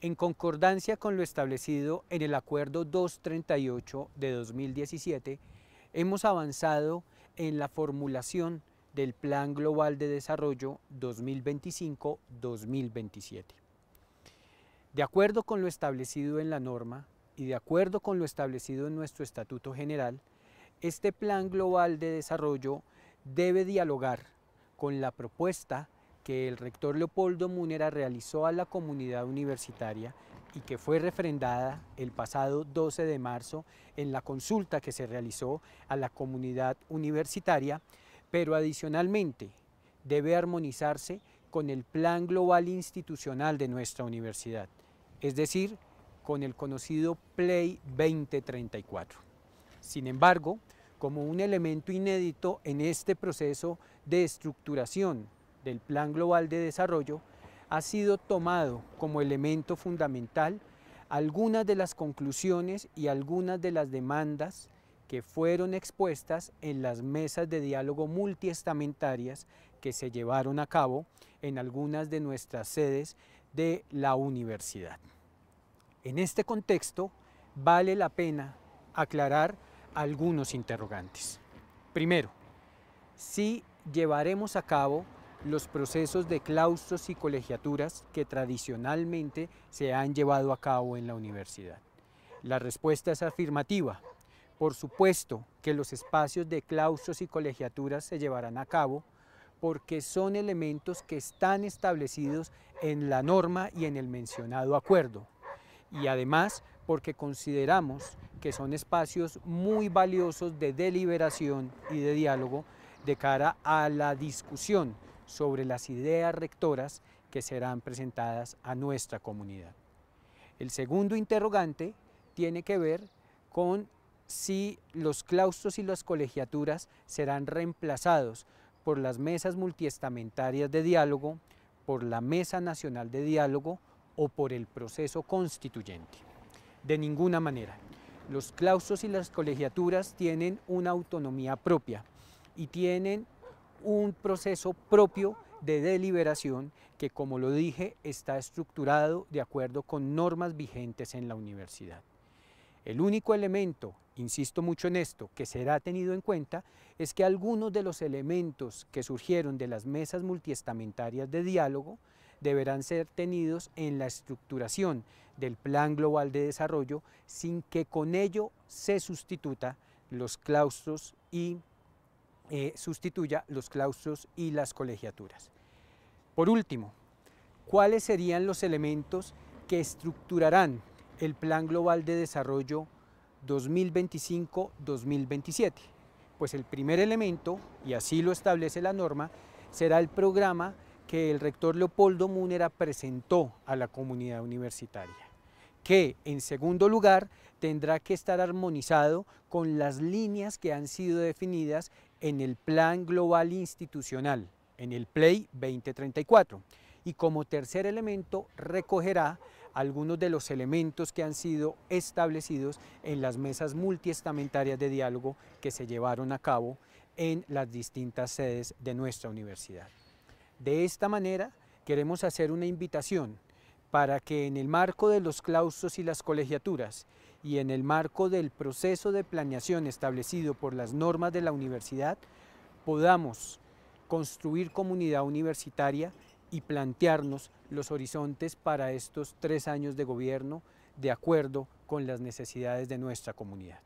en concordancia con lo establecido en el Acuerdo 238 de 2017, hemos avanzado en la formulación del Plan Global de Desarrollo 2025-2027. De acuerdo con lo establecido en la norma y de acuerdo con lo establecido en nuestro Estatuto General, este Plan Global de Desarrollo debe dialogar con la propuesta que el rector Leopoldo Múnera realizó a la comunidad universitaria y que fue refrendada el pasado 12 de marzo en la consulta que se realizó a la comunidad universitaria, pero adicionalmente debe armonizarse con el Plan Global Institucional de nuestra universidad, es decir, con el conocido PLEI 2034. Sin embargo, como un elemento inédito en este proceso de estructuración del Plan Global de Desarrollo, ha sido tomado como elemento fundamental algunas de las conclusiones y algunas de las demandas que fueron expuestas en las mesas de diálogo multiestamentarias que se llevaron a cabo en algunas de nuestras sedes de la universidad. En este contexto, vale la pena aclarar algunos interrogantes. Primero, si llevaremos a cabo los procesos de claustros y colegiaturas que tradicionalmente se han llevado a cabo en la universidad. La respuesta es afirmativa. Por supuesto que los espacios de claustros y colegiaturas se llevarán a cabo porque son elementos que están establecidos en la norma y en el mencionado acuerdo, y además porque consideramos que son espacios muy valiosos de deliberación y de diálogo de cara a la discusión sobre las ideas rectoras que serán presentadas a nuestra comunidad. El segundo interrogante tiene que ver con si los claustros y las colegiaturas serán reemplazados por las mesas multiestamentarias de diálogo, por la Mesa Nacional de Diálogo o por el proceso constituyente. De ninguna manera. Los claustros y las colegiaturas tienen una autonomía propia y tienen un proceso propio de deliberación que, como lo dije, está estructurado de acuerdo con normas vigentes en la universidad. El único elemento, insisto mucho en esto, que será tenido en cuenta es que algunos de los elementos que surgieron de las mesas multiestamentarias de diálogo deberán ser tenidos en la estructuración del Plan Global de Desarrollo sin que con ello se sustituya los claustros y las colegiaturas. Por último, ¿cuáles serían los elementos que estructurarán el Plan Global de Desarrollo 2025-2027? Pues el primer elemento, y así lo establece la norma, será el programa que el rector Leopoldo Múnera presentó a la comunidad universitaria, que en segundo lugar tendrá que estar armonizado con las líneas que han sido definidas en el Plan Global Institucional, en el PLEI 2034, y como tercer elemento recogerá algunos de los elementos que han sido establecidos en las mesas multiestamentarias de diálogo que se llevaron a cabo en las distintas sedes de nuestra universidad. De esta manera queremos hacer una invitación para que en el marco de los claustros y las colegiaturas y en el marco del proceso de planeación establecido por las normas de la universidad podamos construir comunidad universitaria y plantearnos los horizontes para estos 3 años de gobierno de acuerdo con las necesidades de nuestra comunidad.